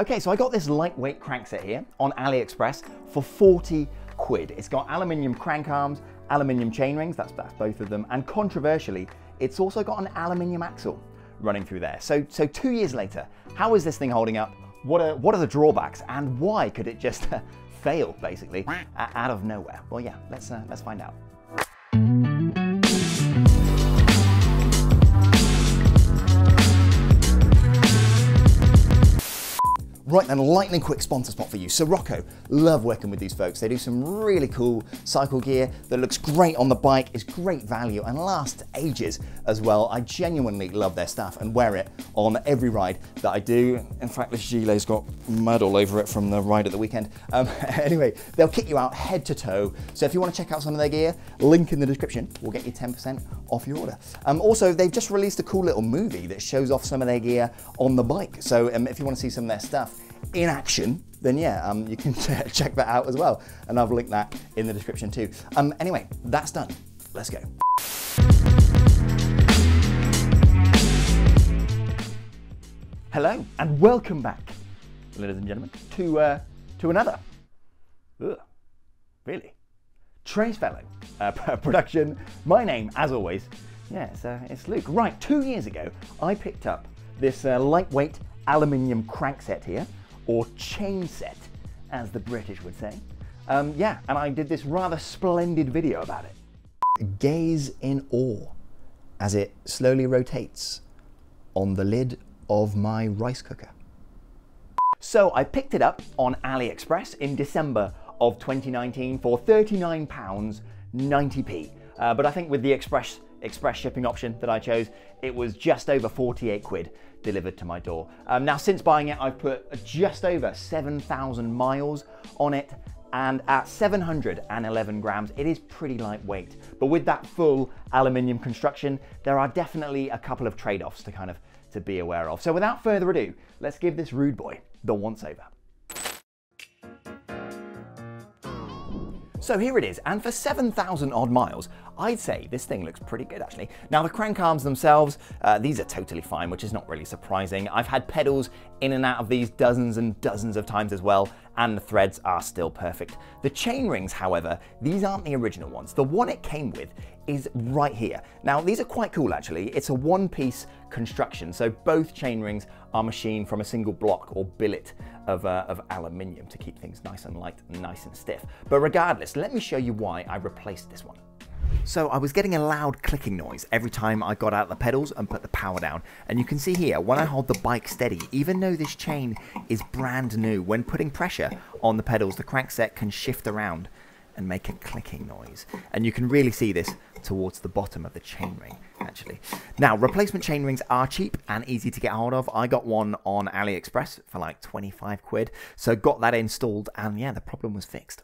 Okay, so I got this lightweight crankset here on AliExpress for 40 quid. It's got aluminium crank arms, aluminium chain rings, that's both of them, and controversially, it's also got an aluminium axle running through there. So 2 years later, how is this thing holding up? What are the drawbacks, and why could it just fail, basically, out of nowhere? Well, yeah, let's find out. Right then, lightning quick sponsor spot for you. Siroko, love working with these folks. They do some really cool cycle gear that looks great on the bike, is great value, and lasts ages as well. I genuinely love their stuff and wear it on every ride that I do. In fact, this gilet's got mud all over it from the ride at the weekend. Anyway, they'll kick you out head to toe. So if you want to check out some of their gear, link in the description, we'll get you 10% off your order. Also, they've just released a cool little movie that shows off some of their gear on the bike. So if you want to see some of their stuff in action, then yeah, you can check that out as well. And I've linked that in the description too. Anyway, that's done. Let's go. Hello, and welcome back, ladies and gentlemen, to another, really, Trace Velo production. My name, as always, yeah, it's Luke. Right, 2 years ago, I picked up this lightweight aluminium crankset here, or chain set, as the British would say. Yeah, and I did this rather splendid video about it. Gaze in awe as it slowly rotates on the lid of my rice cooker. So I picked it up on AliExpress in December of 2019 for £39.90p. But I think with the express shipping option that I chose, it was just over 48 quid delivered to my door. Now, since buying it, I've put just over 7,000 miles on it, and at 711 grams, it is pretty lightweight. But with that full aluminium construction, there are definitely a couple of trade-offs to to be aware of. So without further ado, let's give this rude boy the once over. So here it is, and for 7,000 odd miles, I'd say this thing looks pretty good actually. Now the crank arms themselves, these are totally fine, which is not really surprising. I've had pedals in and out of these dozens and dozens of times as well, and the threads are still perfect. The chain rings, however, these aren't the original ones. The one it came with is right here. Now these are quite cool actually. It's a one-piece construction, so both chain rings are machined from a single block or billet of aluminium to keep things nice and light and nice and stiff. But regardless, let me show you why I replaced this one. So I was getting a loud clicking noise every time I got out the pedals and put the power down. And you can see here, when I hold the bike steady, even though this chain is brand new, when putting pressure on the pedals, the crankset can shift around and make a clicking noise. And you can really see this towards the bottom of the chainring, actually. Now, replacement chain rings are cheap and easy to get hold of. I got one on AliExpress for like 25 quid. So got that installed, and yeah, the problem was fixed.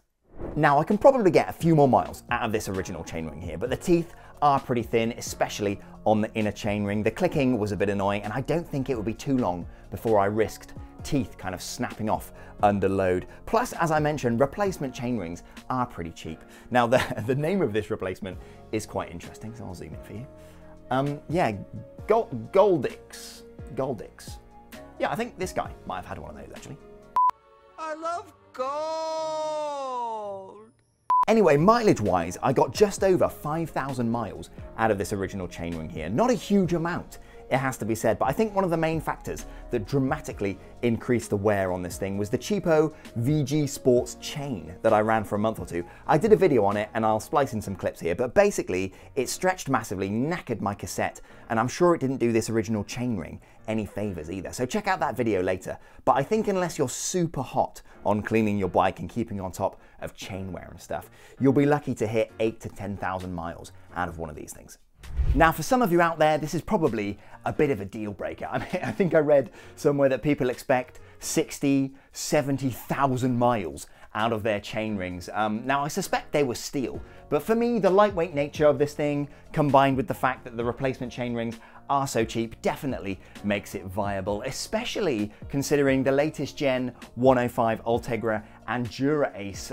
Now, I can probably get a few more miles out of this original chainring here, but the teeth are pretty thin, especially on the inner chainring. The clicking was a bit annoying, and I don't think it would be too long before I risked teeth kind of snapping off under load. Plus, as I mentioned, replacement chain rings are pretty cheap. Now, the name of this replacement is quite interesting, so I'll zoom in for you. Yeah, Goldix. Yeah, I think this guy might have had one of those, actually. I love gold. Anyway, mileage-wise, I got just over 5,000 miles out of this original chainring here. Not a huge amount, it has to be said, but I think one of the main factors that dramatically increased the wear on this thing was the cheapo VG Sports chain that I ran for a month or two. I did a video on it, and I'll splice in some clips here, but basically it stretched massively, knackered my cassette, and I'm sure it didn't do this original chainring any favors either. So check out that video later. But I think unless you're super hot on cleaning your bike and keeping on top of chain wear and stuff, you'll be lucky to hit 8,000 to 10,000 miles out of one of these things. Now, for some of you out there, this is probably a bit of a deal breaker. I mean, I think I read somewhere that people expect 60, 70,000 miles out of their chain rings. Now, I suspect they were steel, but for me, the lightweight nature of this thing, combined with the fact that the replacement chain rings are so cheap, definitely makes it viable, especially considering the latest Gen 105 Ultegra and DuraAce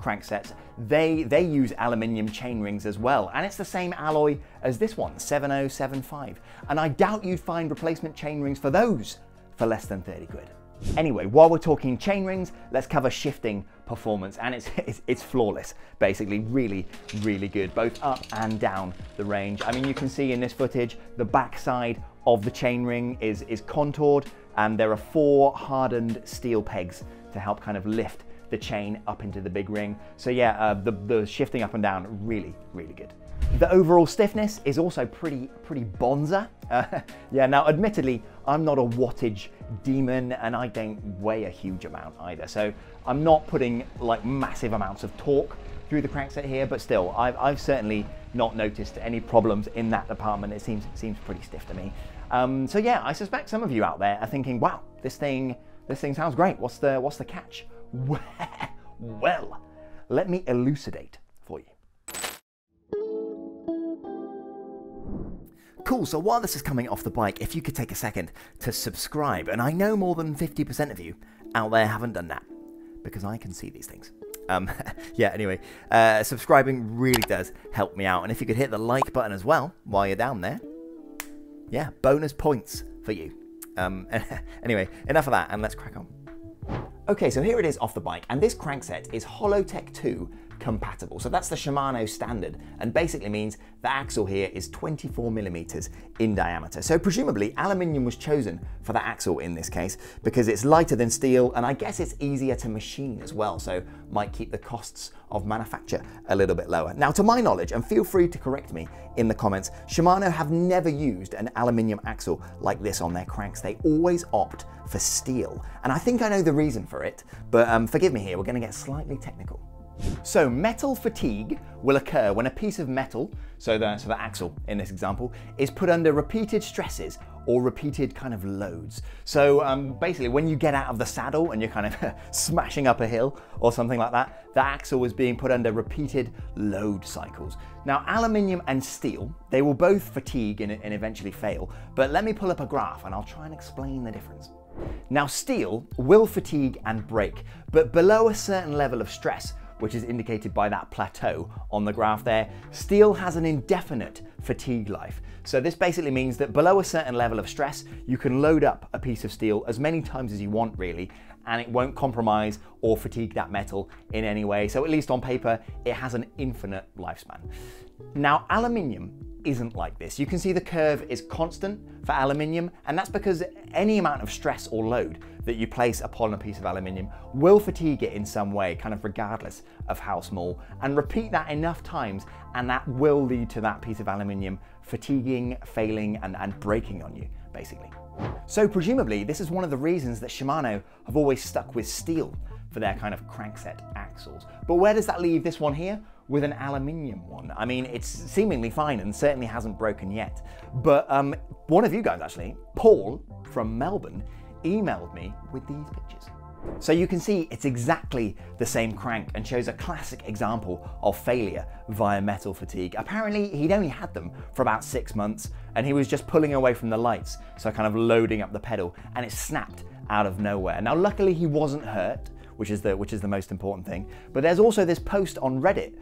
cranksets. They use aluminium chain rings as well, and it's the same alloy as this one, 7075. And I doubt you'd find replacement chain rings for those for less than 30 quid. Anyway, while we're talking chain rings, let's cover shifting performance, and it's flawless, basically. Really, really good, both up and down the range. I mean, you can see in this footage, the backside of the chain ring is contoured, and there are 4 hardened steel pegs to help kind of lift the chain up into the big ring. So yeah, the shifting up and down, really, really good. The overall stiffness is also pretty bonza. Yeah, now admittedly, I'm not a wattage demon and I don't weigh a huge amount either. So I'm not putting like massive amounts of torque through the crankset here, but still, I've certainly not noticed any problems in that department. It seems pretty stiff to me. So yeah, I suspect some of you out there are thinking, wow, this thing sounds great. What's the catch? Well, let me elucidate for you. Cool, so while this is coming off the bike, if you could take a second to subscribe, and I know more than 50% of you out there haven't done that, because I can see these things. Yeah, anyway, subscribing really does help me out, and if you could hit the like button as well while you're down there, yeah, bonus points for you. Anyway, enough of that, and let's crack on. Okay, so here it is off the bike, and this crankset is Hollowtech 2 compatible. So that's the Shimano standard, and basically means the axle here is 24mm in diameter. So presumably aluminium was chosen for the axle in this case because it's lighter than steel, and I guess it's easier to machine as well, so might keep the costs of manufacture a little bit lower. Now, to my knowledge, and feel free to correct me in the comments, Shimano have never used an aluminium axle like this on their cranks. They always opt for steel, and I think I know the reason for it, but forgive me here, we're going to get slightly technical. So metal fatigue will occur when a piece of metal, so the axle in this example, is put under repeated stresses or repeated kind of loads. So basically when you get out of the saddle and you're kind of smashing up a hill or something like that, the axle was being put under repeated load cycles. Now, aluminium and steel, they will both fatigue and eventually fail, but let me pull up a graph and I'll try and explain the difference. Now, steel will fatigue and break, but below a certain level of stress, which is indicated by that plateau on the graph there, steel has an indefinite fatigue life. So this basically means that below a certain level of stress, you can load up a piece of steel as many times as you want, really, and it won't compromise or fatigue that metal in any way. So at least on paper, it has an infinite lifespan. Now, aluminium isn't like this. You can see the curve is constant for aluminium, and that's because any amount of stress or load that you place upon a piece of aluminium will fatigue it in some way, kind of regardless of how small, and repeat that enough times, and that will lead to that piece of aluminium fatiguing, failing, and breaking on you, basically. So presumably, this is one of the reasons that Shimano have always stuck with steel for their kind of crankset axles. But where does that leave this one here? With an aluminium one. I mean, it's seemingly fine and certainly hasn't broken yet. But one of you guys actually, Paul from Melbourne, emailed me with these pictures. So you can see it's exactly the same crank and shows a classic example of failure via metal fatigue. Apparently he'd only had them for about 6 months and he was just pulling away from the lights, so kind of loading up the pedal, and it snapped out of nowhere. Now luckily he wasn't hurt, which is the most important thing. But there's also this post on Reddit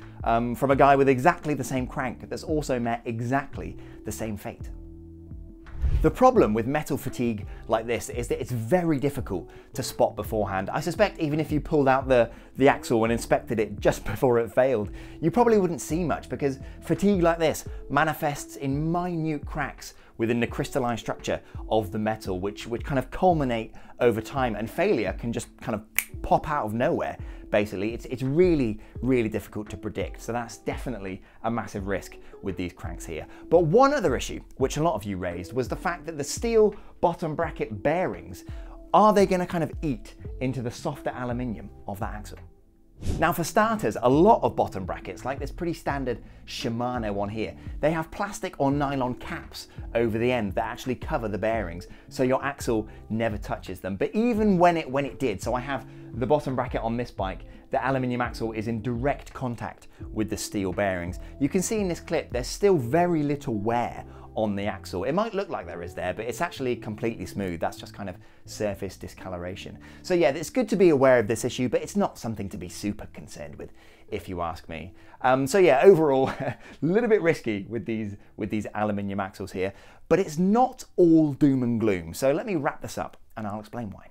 from a guy with exactly the same crank that's also met exactly the same fate. The problem with metal fatigue like this is that it's very difficult to spot beforehand. I suspect even if you pulled out the axle and inspected it just before it failed, you probably wouldn't see much, because fatigue like this manifests in minute cracks within the crystalline structure of the metal, which kind of culminate over time, and failure can just kind of pop out of nowhere, basically. It's really, really difficult to predict. So that's definitely a massive risk with these cranks here. But one other issue, which a lot of you raised, was the fact that the steel bottom bracket bearings, are they gonna kind of eat into the softer aluminium of that axle? Now, for starters, a lot of bottom brackets, like this pretty standard Shimano one here, they have plastic or nylon caps over the end that actually cover the bearings, so your axle never touches them. But even when it did, so I have the bottom bracket on this bike, the aluminium axle is in direct contact with the steel bearings. You can see in this clip, there's still very little wear on the axle. It might look like there is there, but it's actually completely smooth. That's just kind of surface discoloration. So yeah, it's good to be aware of this issue, but it's not something to be super concerned with, if you ask me. So yeah, overall, a little bit risky with these aluminium axles here, but it's not all doom and gloom. So let me wrap this up and I'll explain why.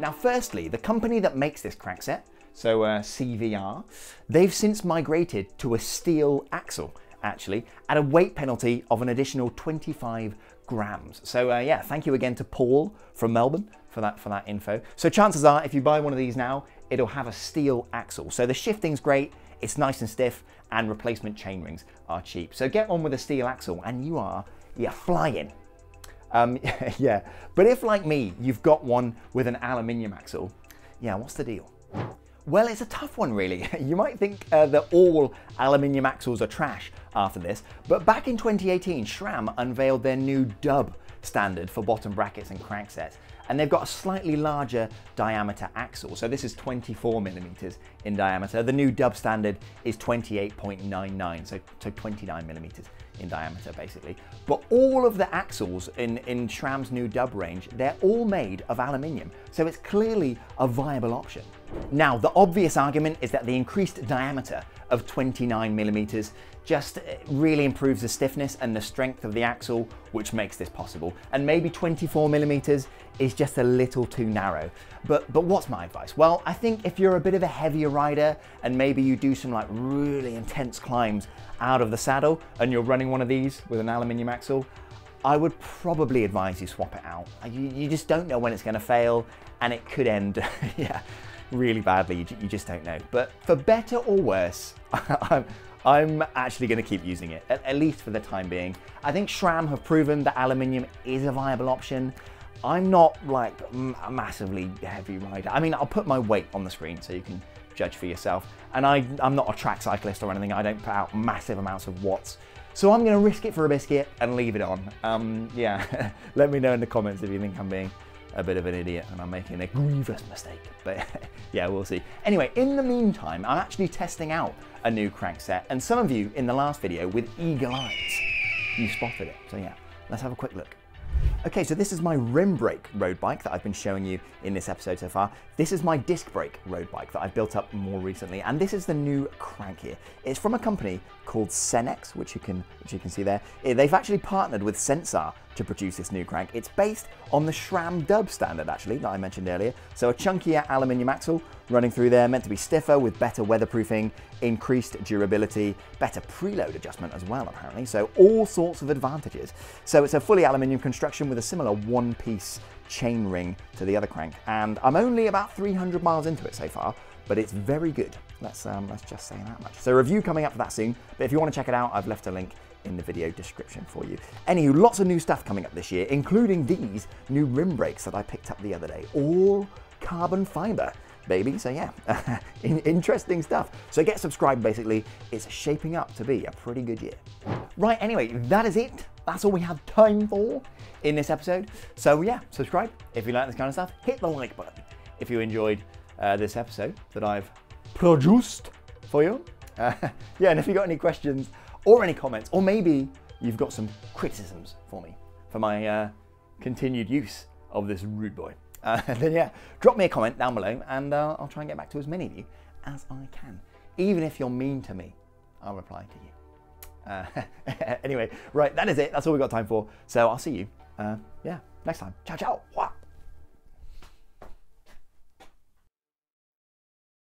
Now, firstly, the company that makes this crankset, so CVR, they've since migrated to a steel axle, actually, at a weight penalty of an additional 25 grams. So yeah, thank you again to Paul from Melbourne for that info. So chances are, if you buy one of these now, it'll have a steel axle. So the shifting's great, it's nice and stiff, and replacement chain rings are cheap. So get one with a steel axle and you're flying. Yeah, but if like me, you've got one with an aluminium axle, yeah, what's the deal? Well, it's a tough one, really. You might think that all aluminium axles are trash after this, but back in 2018, SRAM unveiled their new Dub standard for bottom brackets and cranksets, and they've got a slightly larger diameter axle. So this is 24 millimeters in diameter. The new Dub standard is 28.99, so 29 millimeters in diameter, basically. But all of the axles in SRAM's new Dub range, they're all made of aluminium, so it's clearly a viable option. Now, the obvious argument is that the increased diameter of 29 millimeters just really improves the stiffness and the strength of the axle, which makes this possible. And maybe 24 millimeters is just a little too narrow. But what's my advice? Well, I think if you're a bit of a heavier rider and maybe you do some like really intense climbs out of the saddle and you're running one of these with an aluminium axle, I would probably advise you swap it out. You just don't know when it's gonna fail, and it could end, yeah, really badly. You just don't know. But for better or worse, I'm actually going to keep using it, at least for the time being. I think SRAM have proven that aluminium is a viable option. I'm not like a massively heavy rider. I mean, I'll put my weight on the screen so you can judge for yourself. And I'm not a track cyclist or anything. I don't put out massive amounts of watts. So I'm going to risk it for a biscuit and leave it on. Yeah, let me know in the comments if you think I'm being a bit of an idiot and I'm making a grievous mistake, but yeah, we'll see. Anyway, in the meantime, I'm actually testing out a new crankset, and some of you in the last video with eagle eyes, you spotted it. So yeah, let's have a quick look. Okay, so this is my rim brake road bike that I've been showing you in this episode so far. This is my disc brake road bike that I've built up more recently, and this is the new crank here. It's from a company called Cenex, which you can see there. They've actually partnered with Sensah to produce this new crank. It's based on the SRAM Dub standard, actually, that I mentioned earlier. So a chunkier aluminium axle running through there, meant to be stiffer with better weatherproofing, increased durability, better preload adjustment as well, apparently. So all sorts of advantages. So it's a fully aluminium construction with a similar one-piece chain ring to the other crank. And I'm only about 300 miles into it so far, but it's very good. Let's just say that much. So review coming up for that soon, but if you want to check it out, I've left a link in the video description for you. Anywho, lots of new stuff coming up this year, including these new rim brakes that I picked up the other day, all carbon fiber, baby. So yeah, interesting stuff. So get subscribed, basically. It's shaping up to be a pretty good year. Right, anyway, that is it. That's all we have time for in this episode. So yeah, subscribe if you like this kind of stuff. Hit the like button if you enjoyed this episode that I've produced for you. Yeah, and if you've got any questions or any comments, or maybe you've got some criticisms for me for my continued use of this rude boy, then yeah, drop me a comment down below, and I'll try and get back to as many of you as I can. Even if you're mean to me, I'll reply to you. Anyway, right, that is it. That's all we've got time for. So I'll see you, yeah, next time. Ciao, ciao.